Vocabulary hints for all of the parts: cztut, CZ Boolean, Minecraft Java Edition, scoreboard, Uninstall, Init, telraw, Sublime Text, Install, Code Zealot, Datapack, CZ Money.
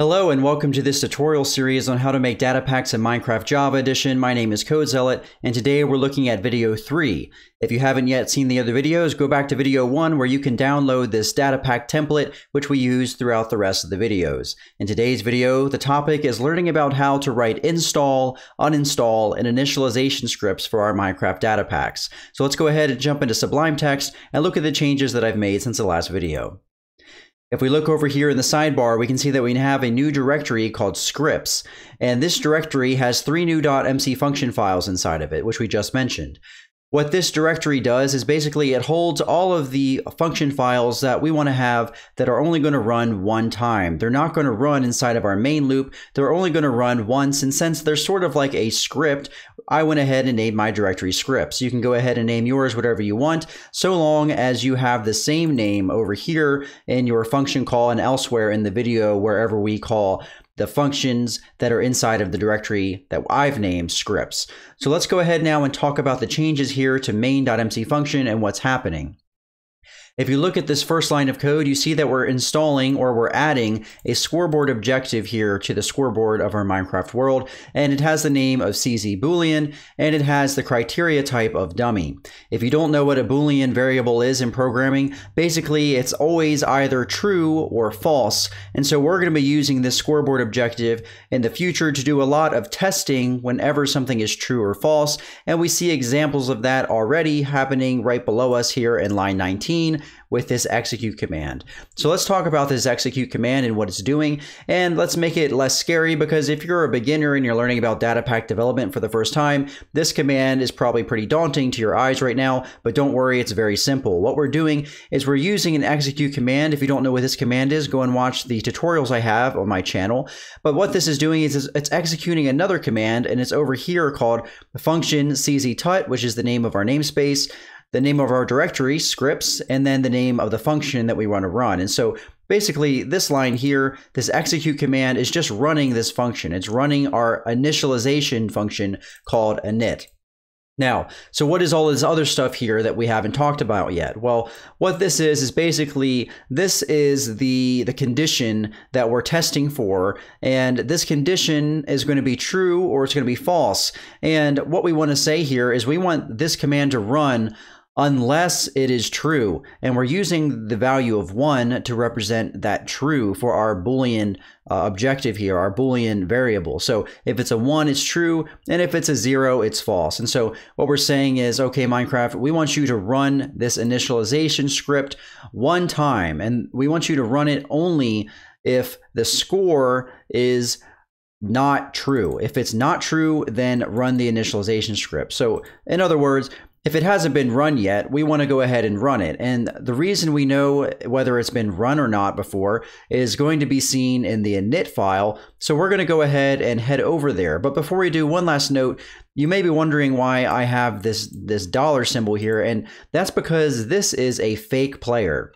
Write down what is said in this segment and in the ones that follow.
Hello and welcome to this tutorial series on how to make datapacks in Minecraft Java Edition. My name is Code Zealot, and today we're looking at video 3. If you haven't yet seen the other videos, go back to video 1 where you can download this datapack template which we use throughout the rest of the videos. In today's video, the topic is learning about how to write install, uninstall, and initialization scripts for our Minecraft datapacks. So let's go ahead and jump into Sublime Text and look at the changes that I've made since the last video. If we look over here in the sidebar, we can see that we have a new directory called scripts, and this directory has 3 new .mc function files inside of it, which we just mentioned. What this directory does is basically it holds all of the function files that we want to have that are only going to run one time. They're not going to run inside of our main loop. They're only going to run once, and since they're sort of like a script, I went ahead and named my directory scripts. You can go ahead and name yours whatever you want, so long as you have the same name over here in your function call and elsewhere in the video, wherever we call the functions that are inside of the directory that I've named scripts. So let's go ahead now and talk about the changes here to main.mc function and what's happening. If you look at this first line of code, you see that we're installing, or we're adding, a scoreboard objective here to the scoreboard of our Minecraft world, and it has the name of CZ Boolean, and it has the criteria type of dummy. If you don't know what a Boolean variable is in programming, basically it's always either true or false, and so we're going to be using this scoreboard objective in the future to do a lot of testing whenever something is true or false, and we see examples of that already happening right below us here in line 19. With this execute command. So let's talk about this execute command and what it's doing, and let's make it less scary, because if you're a beginner and you're learning about datapack development for the first time, this command is probably pretty daunting to your eyes right now, but don't worry, it's very simple. What we're doing is we're using an execute command. If you don't know what this command is, go and watch the tutorials I have on my channel. But what this is doing is it's executing another command, and it's over here called the function cztut, which is the name of our namespace, the name of our directory, scripts, and then the name of the function that we want to run. And so basically this line here, this execute command, is just running this function. It's running our initialization function called init. Now, so what is all this other stuff here that we haven't talked about yet? Well, what this is basically, this is the condition that we're testing for, and this condition is going to be true or it's going to be false. And what we want to say here is we want this command to run unless it is true, and we're using the value of 1 to represent that true for our Boolean objective here, our Boolean variable. So if it's a 1, it's true, and if it's a 0, it's false. And so what we're saying is, okay, Minecraft, we want you to run this initialization script one time, and we want you to run it only if the score is not true. If it's not true, then run the initialization script. So in other words, if it hasn't been run yet, we want to go ahead and run it. And the reason we know whether it's been run or not before is going to be seen in the init file. So we're going to go ahead and head over there. But before we do, one last note. You may be wondering why I have this dollar symbol here, and that's because this is a fake player.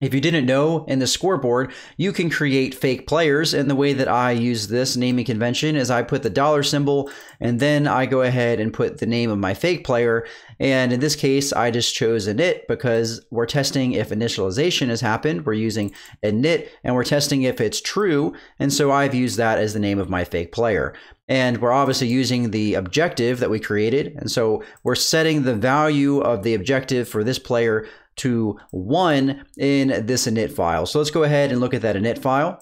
If you didn't know, in the scoreboard, you can create fake players, and the way that I use this naming convention is I put the dollar symbol, and then I go ahead and put the name of my fake player, and in this case, I just chose init because we're testing if initialization has happened. We're using init, and we're testing if it's true, and so I've used that as the name of my fake player. And we're obviously using the objective that we created, and so we're setting the value of the objective for this player to 1 in this init file. So let's go ahead and look at that init file.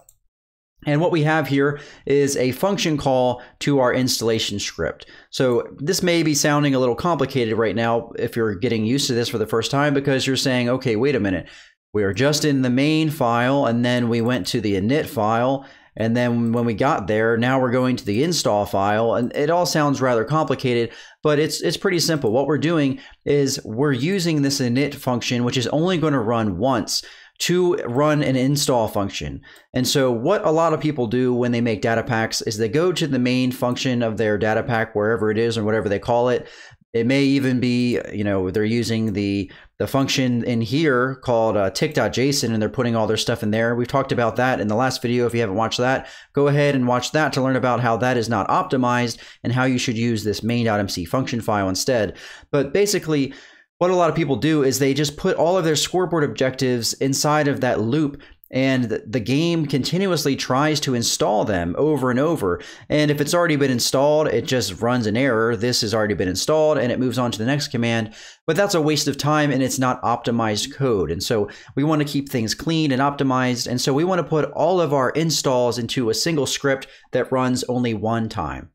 And what we have here is a function call to our installation script. So this may be sounding a little complicated right now if you're getting used to this for the first time, because you're saying, okay, wait a minute, we are just in the main file, and then we went to the init file, and then when we got there, now we're going to the install file, and it all sounds rather complicated, but it's pretty simple. What we're doing is we're using this init function, which is only going to run once, to run an install function. And so what a lot of people do when they make data packs is they go to the main function of their data pack, wherever it is or whatever they call it. It may even be, you know, they're using the function in here called tick.json, and they're putting all their stuff in there. We've talked about that in the last video. If you haven't watched that, go ahead and watch that to learn about how that is not optimized and how you should use this main.mc function file instead. But basically, what a lot of people do is they just put all of their scoreboard objectives inside of that loop and the game continuously tries to install them over and over. And if it's already been installed, it just runs an error. This has already been installed, and it moves on to the next command. But that's a waste of time, and it's not optimized code. And so we want to keep things clean and optimized. And so we want to put all of our installs into a single script that runs only one time.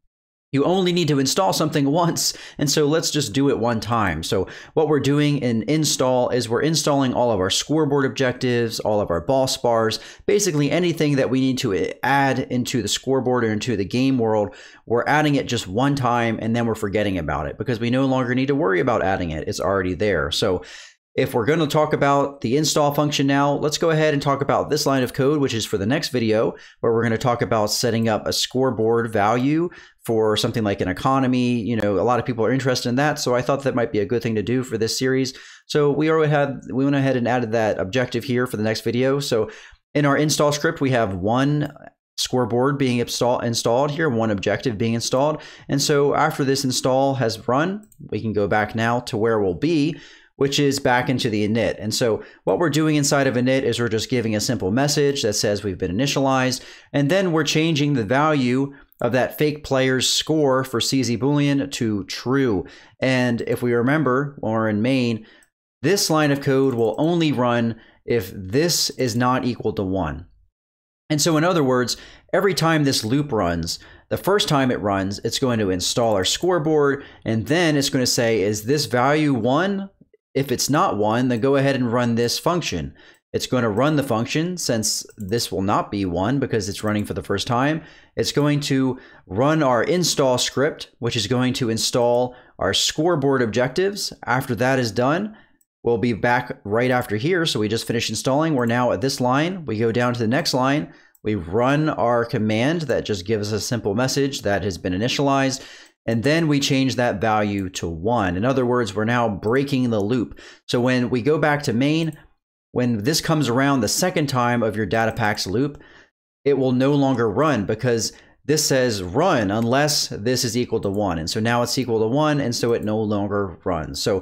You only need to install something once, and so let's just do it one time. So what we're doing in install is we're installing all of our scoreboard objectives, all of our boss bars, basically anything that we need to add into the scoreboard or into the game world. We're adding it just one time, and then we're forgetting about it because we no longer need to worry about adding it. It's already there. So if we're going to talk about the install function now, let's go ahead and talk about this line of code, which is for the next video, where we're going to talk about setting up a scoreboard value for something like an economy. You know, a lot of people are interested in that, so I thought that might be a good thing to do for this series. So we went ahead and added that objective here for the next video. So in our install script, we have one scoreboard being installed here, one objective being installed. And so after this install has run, we can go back now to where we'll be, which is back into the init. And so what we're doing inside of init is we're just giving a simple message that says we've been initialized, and then we're changing the value of that fake player's score for CZ Boolean to true. And if we remember, when we're in main, this line of code will only run if this is not equal to 1. And so in other words, every time this loop runs, the first time it runs, it's going to install our scoreboard, and then it's going to say, is this value 1? If it's not 1, then go ahead and run this function. It's going to run the function since this will not be 1 because it's running for the first time. It's going to run our install script, which is going to install our scoreboard objectives. After that is done, we'll be back right after here. So we just finished installing. We're now at this line. We go down to the next line. We run our command that just gives us a simple message that has been initialized. And then we change that value to 1. In other words, we're now breaking the loop. So when we go back to main, when this comes around the second time of your Datapack's loop, it will no longer run because this says run unless this is equal to 1. And so now it's equal to 1, and so it no longer runs. So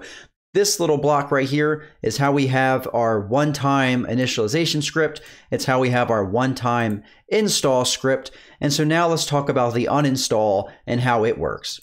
this little block right here is how we have our one-time initialization script. It's how we have our one-time install script. And so now let's talk about the uninstall and how it works.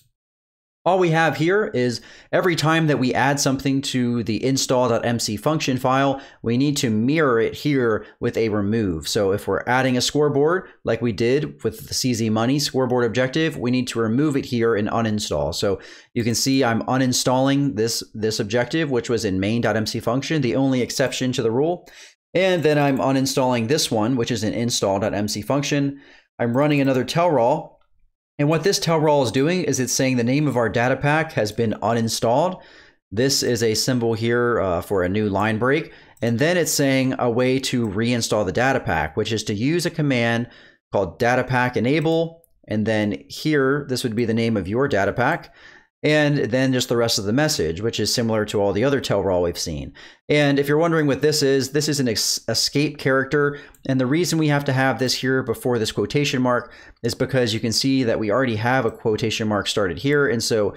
All we have here is every time that we add something to the install.mc function file, we need to mirror it here with a remove. So if we're adding a scoreboard, like we did with the CZ Money scoreboard objective, we need to remove it here in uninstall. So you can see I'm uninstalling this objective, which was in main.mc function, the only exception to the rule. And then I'm uninstalling this one, which is in install.mc function. I'm running another telraw. And what this telraw is doing is it's saying the name of our data pack has been uninstalled. This is a symbol here for a new line break. And then it's saying a way to reinstall the data pack, which is to use a command called datapack enable. And then here, this would be the name of your data pack. And then just the rest of the message, which is similar to all the other telraw we've seen. And if you're wondering what this is an escape character. And the reason we have to have this here before this quotation mark is because you can see that we already have a quotation mark started here. And so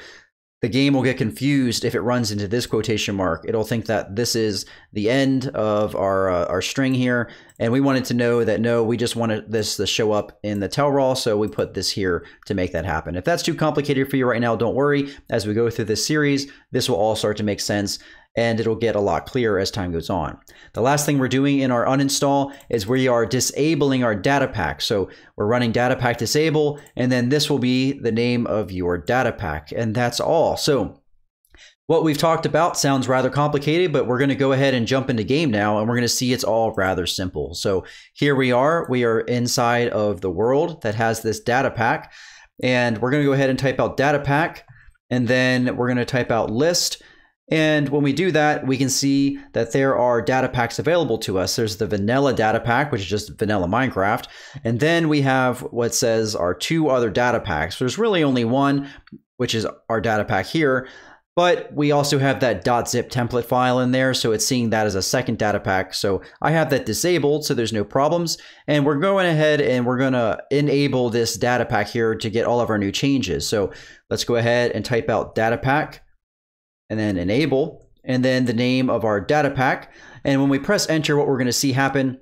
the game will get confused if it runs into this quotation mark. It'll think that this is the end of our string here. And we wanted to know that, no, we just wanted this to show up in the telraw, so we put this here to make that happen. If that's too complicated for you right now, don't worry. As we go through this series, this will all start to make sense, and it'll get a lot clearer as time goes on. The last thing we're doing in our uninstall is we are disabling our data pack. So we're running data pack disable, and then this will be the name of your data pack, and that's all. So what we've talked about sounds rather complicated, but we're going to go ahead and jump into game now, and we're going to see it's all rather simple. So here we are inside of the world that has this data pack, and we're going to go ahead and type out data pack, and then we're going to type out list. And when we do that, we can see that there are data packs available to us. There's the vanilla data pack, which is just vanilla Minecraft. And then we have what says our two other data packs. There's really only one, which is our data pack here. But we also have that .zip template file in there, so it's seeing that as a second data pack. So I have that disabled, so there's no problems. And we're going ahead and we're going to enable this data pack here to get all of our new changes. So let's go ahead and type out data pack, and then enable, and then the name of our data pack. And when we press enter, what we're going to see happen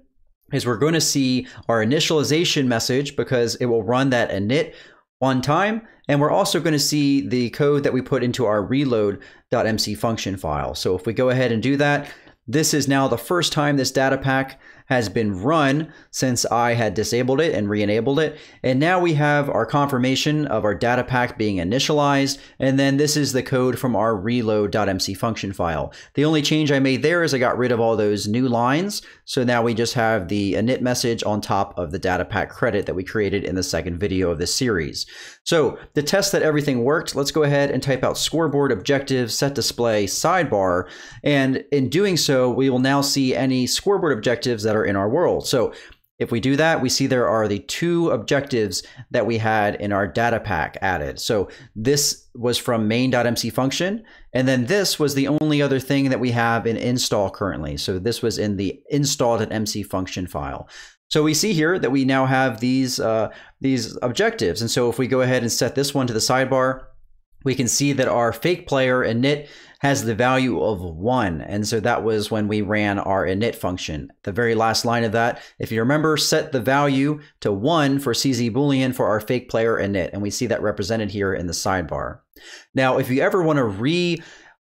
is we're going to see our initialization message because it will run that init one time. And we're also going to see the code that we put into our reload.mc function file. So if we go ahead and do that, this is now the first time this data pack has been run since I had disabled it and re-enabled it. And now we have our confirmation of our data pack being initialized. And then this is the code from our reload.mc function file. The only change I made there is I got rid of all those new lines. So now we just have the init message on top of the data pack credit that we created in the second video of this series. So to test that everything worked, let's go ahead and type out scoreboard objective set display sidebar. And in doing so, we will now see any scoreboard objectives that are in our world. So if we do that, we see there are the two objectives that we had in our data pack added. So this was from main.mc function, and then this was the only other thing that we have in install currently. So this was in the install.mc function file. So we see here that we now have these objectives. And so if we go ahead and set this one to the sidebar, we can see that our fake player init has the value of 1. And so that was when we ran our init function. The very last line of that, if you remember, set the value to 1 for CZ Boolean for our fake player init. And we see that represented here in the sidebar. Now, if you ever want to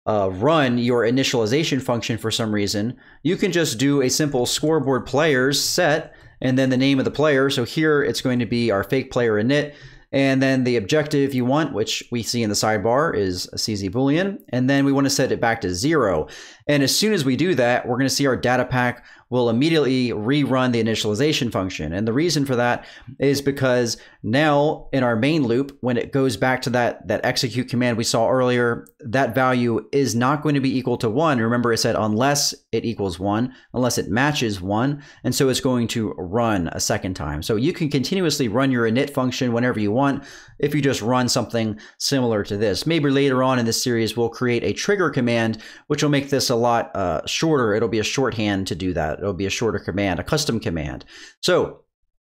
run your initialization function for some reason, you can just do a simple scoreboard players set and then the name of the player. So here it's going to be our fake player init. And then the objective you want, which we see in the sidebar, is a CZ Boolean. And then we want to set it back to 0. And as soon as we do that, we're going to see our data pack will immediately rerun the initialization function. And the reason for that is because now in our main loop, when it goes back to that execute command we saw earlier, that value is not going to be equal to 1. Remember, it said unless it equals 1, unless it matches 1. And so it's going to run a second time. So you can continuously run your init function whenever you want if you just run something similar to this. Maybe later on in this series, we'll create a trigger command, which will make this a lot shorter. It'll be a shorthand to do that. It'll be a shorter command, a custom command. So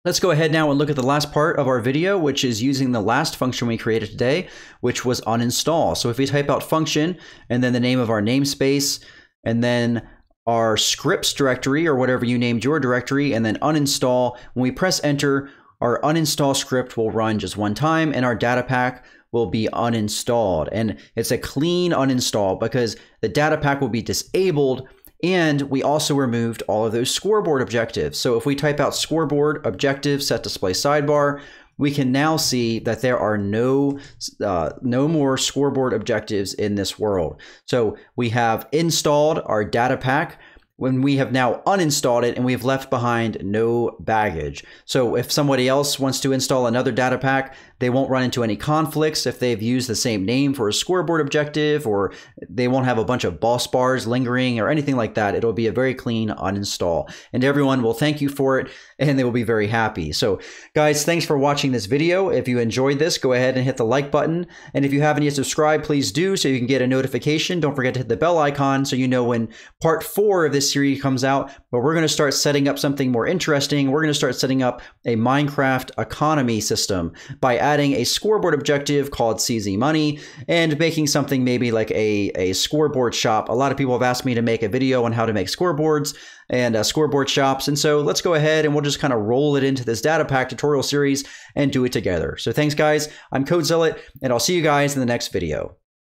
let's go ahead now and look at the last part of our video, which is using the last function we created today, which was uninstall. So if we type out function and then the name of our namespace and then our scripts directory or whatever you named your directory and then uninstall, when we press enter, our uninstall script will run just one time and our data pack will be uninstalled. And it's a clean uninstall because the data pack will be disabled. And we also removed all of those scoreboard objectives. So if we type out scoreboard objective set display sidebar, we can now see that there are no more scoreboard objectives in this world. So we have installed our data pack when we have now uninstalled it and we've left behind no baggage. So if somebody else wants to install another data pack, they won't run into any conflicts if they've used the same name for a scoreboard objective, or they won't have a bunch of boss bars lingering or anything like that. It'll be a very clean uninstall and everyone will thank you for it and they will be very happy. So guys, thanks for watching this video. If you enjoyed this, go ahead and hit the like button. And if you haven't yet subscribed, please do so you can get a notification. Don't forget to hit the bell icon so you know when part 4 of this series comes out, but we're going to start setting up something more interesting. We're going to start setting up a Minecraft economy system by adding a scoreboard objective called CZ Money and making something maybe like a scoreboard shop. A lot of people have asked me to make a video on how to make scoreboards and scoreboard shops. And so let's go ahead and we'll just kind of roll it into this data pack tutorial series and do it together. So thanks guys, I'm Code Zealot and I'll see you guys in the next video.